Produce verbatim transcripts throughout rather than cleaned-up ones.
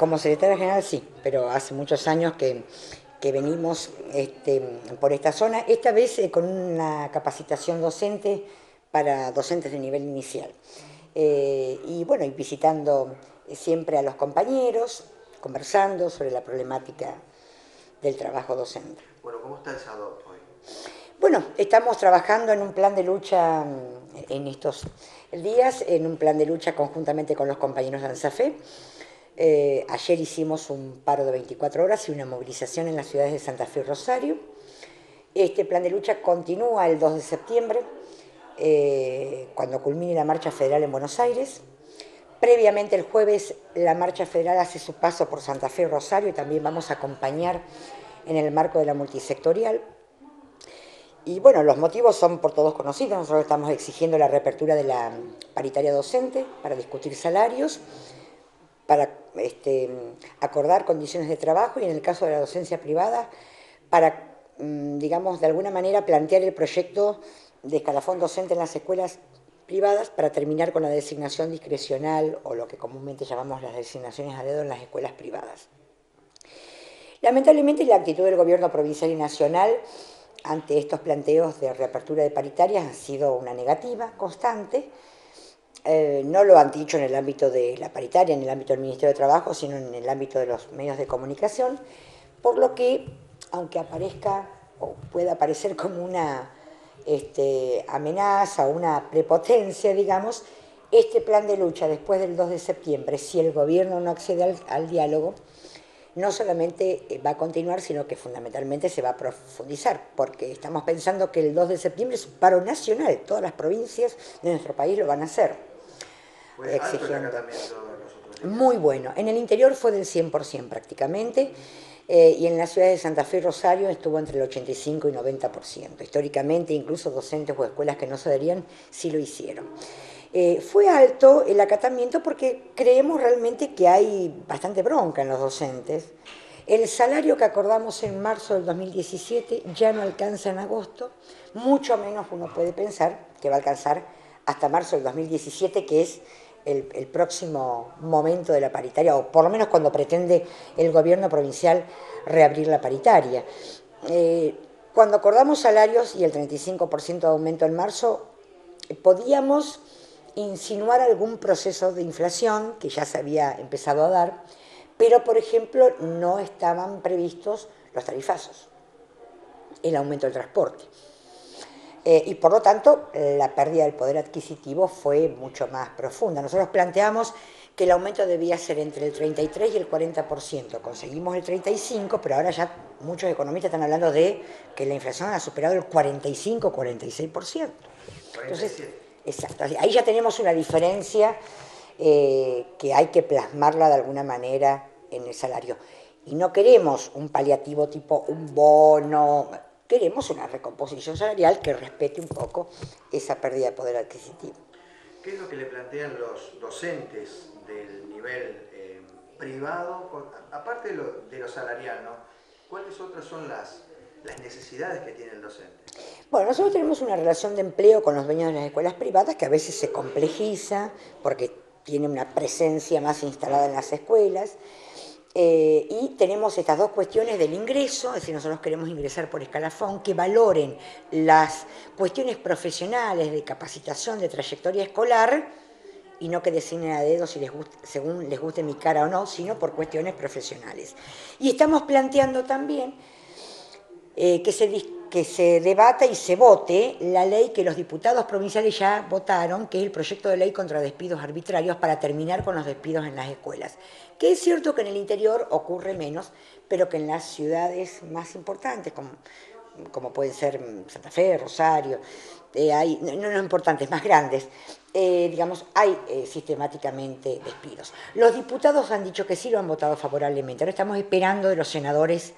Como secretaria general sí, pero hace muchos años que, que venimos este, por esta zona, esta vez eh, con una capacitación docente para docentes de nivel inicial. Eh, y bueno, y visitando siempre a los compañeros, conversando sobre la problemática del trabajo docente. Bueno, ¿cómo está el SADOP hoy? Bueno, estamos trabajando en un plan de lucha en estos días, en un plan de lucha conjuntamente con los compañeros de ANSAFE. Eh, ayer hicimos un paro de veinticuatro horas y una movilización en las ciudades de Santa Fe y Rosario. Este plan de lucha continúa el dos de septiembre, eh, cuando culmine la marcha federal en Buenos Aires. Previamente el jueves la marcha federal hace su paso por Santa Fe y Rosario y también vamos a acompañar en el marco de la multisectorial. Y bueno, los motivos son por todos conocidos. Nosotros estamos exigiendo la reapertura de la paritaria docente para discutir salarios, para este, acordar condiciones de trabajo y en el caso de la docencia privada, para, digamos, de alguna manera plantear el proyecto de escalafón docente en las escuelas privadas para terminar con la designación discrecional o lo que comúnmente llamamos las designaciones a dedo en las escuelas privadas. Lamentablemente la actitud del gobierno provincial y nacional ante estos planteos de reapertura de paritarias ha sido una negativa constante. Eh, no lo han dicho en el ámbito de la paritaria, en el ámbito del Ministerio de Trabajo, sino en el ámbito de los medios de comunicación, por lo que, aunque aparezca o pueda aparecer como una este, amenaza o una prepotencia, digamos, este plan de lucha después del dos de septiembre, si el gobierno no accede al, al diálogo, no solamente va a continuar, sino que fundamentalmente se va a profundizar, porque estamos pensando que el dos de septiembre es un paro nacional, todas las provincias de nuestro país lo van a hacer. Pues exigiendo. Muy bueno, en el interior fue del cien por ciento prácticamente, eh, y en las ciudades de Santa Fe y Rosario estuvo entre el ochenta y cinco y noventa por ciento. Históricamente incluso docentes o escuelas que no se adherían sí lo hicieron. Eh, fue alto el acatamiento porque creemos realmente que hay bastante bronca en los docentes. El salario que acordamos en marzo del dos mil diecisiete ya no alcanza en agosto, mucho menos uno puede pensar que va a alcanzar hasta marzo del dos mil diecisiete, que es el, el próximo momento de la paritaria, o por lo menos cuando pretende el gobierno provincial reabrir la paritaria. Eh, cuando acordamos salarios y el treinta y cinco por ciento de aumento en marzo, eh, podíamos insinuar algún proceso de inflación que ya se había empezado a dar, pero por ejemplo no estaban previstos los tarifazos, el aumento del transporte. Eh, y por lo tanto la pérdida del poder adquisitivo fue mucho más profunda. Nosotros planteamos que el aumento debía ser entre el treinta y tres y el cuarenta por ciento. Conseguimos el treinta y cinco por ciento, pero ahora ya muchos economistas están hablando de que la inflación ha superado el cuarenta y cinco, cuarenta y seis por ciento. Entonces, exacto, ahí ya tenemos una diferencia eh, que hay que plasmarla de alguna manera en el salario. Y no queremos un paliativo tipo un bono, queremos una recomposición salarial que respete un poco esa pérdida de poder adquisitivo. ¿Qué es lo que le plantean los docentes del nivel eh, privado? Aparte de lo, de lo salarial, ¿no? ¿Cuáles otras son las... las necesidades que tiene el docente? Bueno, nosotros tenemos una relación de empleo con los dueños de las escuelas privadas que a veces se complejiza porque tiene una presencia más instalada en las escuelas eh, y tenemos estas dos cuestiones del ingreso, es decir, nosotros queremos ingresar por escalafón, que valoren las cuestiones profesionales de capacitación, de trayectoria escolar y no que designen a dedo si les gusta, según les guste mi cara o no, sino por cuestiones profesionales. Y estamos planteando también Eh, que, se, que se debata y se vote la ley que los diputados provinciales ya votaron, que es el proyecto de ley contra despidos arbitrarios para terminar con los despidos en las escuelas. Que es cierto que en el interior ocurre menos, pero que en las ciudades más importantes, como, como pueden ser Santa Fe, Rosario, eh, hay, no, no importantes, más grandes, eh, digamos, hay eh, sistemáticamente despidos. Los diputados han dicho que sí lo han votado favorablemente. Ahora estamos esperando de los senadores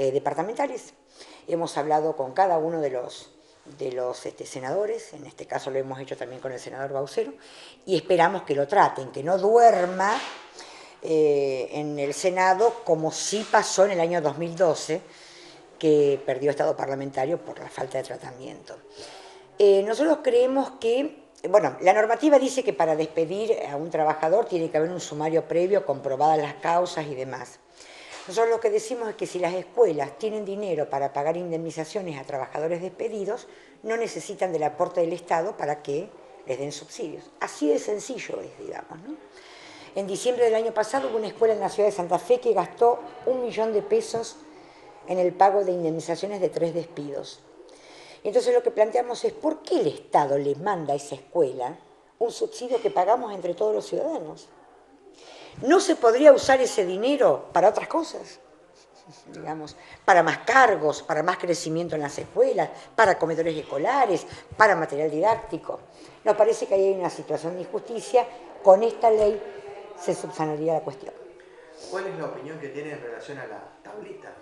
Eh, departamentales. Hemos hablado con cada uno de los, de los este, senadores, en este caso lo hemos hecho también con el senador Baucero, y esperamos que lo traten, que no duerma eh, en el Senado como sí pasó en el año dos mil doce, que perdió estado parlamentario por la falta de tratamiento. Eh, nosotros creemos que bueno, la normativa dice que para despedir a un trabajador tiene que haber un sumario previo, comprobadas las causas y demás. Nosotros lo que decimos es que si las escuelas tienen dinero para pagar indemnizaciones a trabajadores despedidos, no necesitan del aporte del Estado para que les den subsidios. Así de sencillo es, digamos, ¿no? En diciembre del año pasado hubo una escuela en la ciudad de Santa Fe que gastó un millón de pesos en el pago de indemnizaciones de tres despidos. Entonces lo que planteamos es, ¿por qué el Estado le manda a esa escuela un subsidio que pagamos entre todos los ciudadanos? ¿No se podría usar ese dinero para otras cosas? Digamos, para más cargos, para más crecimiento en las escuelas, para comedores escolares, para material didáctico. Nos parece que ahí hay una situación de injusticia. Con esta ley se subsanaría la cuestión. ¿Cuál es la opinión que tiene en relación a la tablita?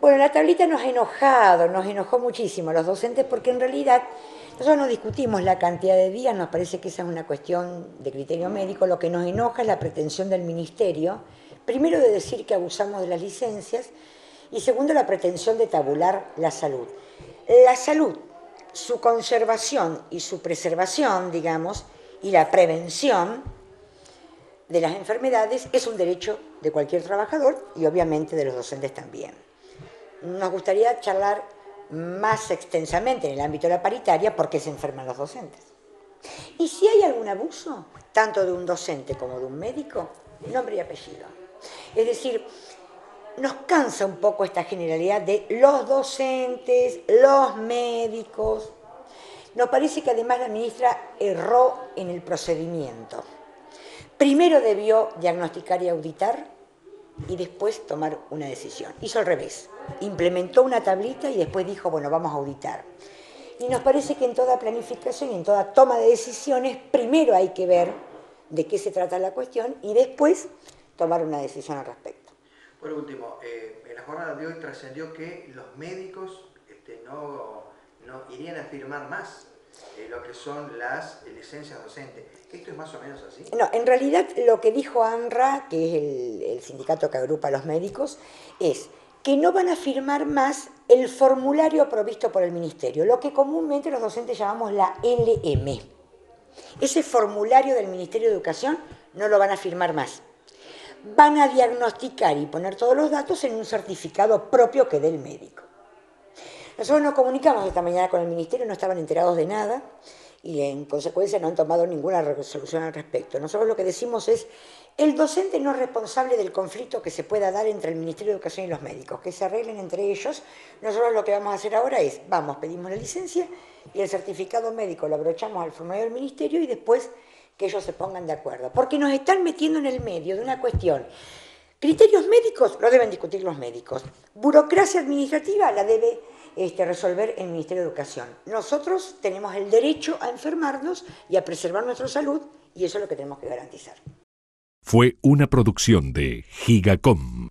Bueno, la tablita nos ha enojado, nos enojó muchísimo a los docentes, porque en realidad nosotros no discutimos la cantidad de días, nos parece que esa es una cuestión de criterio médico. Lo que nos enoja es la pretensión del Ministerio, primero de decir que abusamos de las licencias y segundo la pretensión de tabular la salud. La salud, su conservación y su preservación, digamos, y la prevención de las enfermedades es un derecho de cualquier trabajador y obviamente de los docentes también. Nos gustaría charlar más extensamente en el ámbito de la paritaria por qué se enferman los docentes. Y si hay algún abuso, tanto de un docente como de un médico, nombre y apellido. Es decir, nos cansa un poco esta generalidad de los docentes, los médicos. Nos parece que además la ministra erró en el procedimiento. Primero debió diagnosticar y auditar, y después tomar una decisión. Hizo al revés. Implementó una tablita y después dijo, bueno, vamos a auditar. Y nos parece que en toda planificación y en toda toma de decisiones, primero hay que ver de qué se trata la cuestión y después tomar una decisión al respecto. Por último, eh, en la jornada de hoy trascendió que los médicos este, no, no irían a firmar más eh, lo que son las licencias docentes. ¿Esto es más o menos así? No, en realidad lo que dijo ANRA, que es el, el sindicato que agrupa a los médicos, es que no van a firmar más el formulario provisto por el Ministerio, lo que comúnmente los docentes llamamos la L M. Ese formulario del Ministerio de Educación no lo van a firmar más. Van a diagnosticar y poner todos los datos en un certificado propio que dé el médico. Nosotros nos comunicamos esta mañana con el Ministerio, no estaban enterados de nada, y en consecuencia no han tomado ninguna resolución al respecto. Nosotros lo que decimos es, el docente no es responsable del conflicto que se pueda dar entre el Ministerio de Educación y los médicos, que se arreglen entre ellos. Nosotros lo que vamos a hacer ahora es, vamos, pedimos la licencia y el certificado médico lo abrochamos al formulario del Ministerio y después que ellos se pongan de acuerdo. Porque nos están metiendo en el medio de una cuestión. Criterios médicos lo deben discutir los médicos. Burocracia administrativa la debe este, resolver el Ministerio de Educación. Nosotros tenemos el derecho a enfermarnos y a preservar nuestra salud, y eso es lo que tenemos que garantizar. Fue una producción de Gigacom.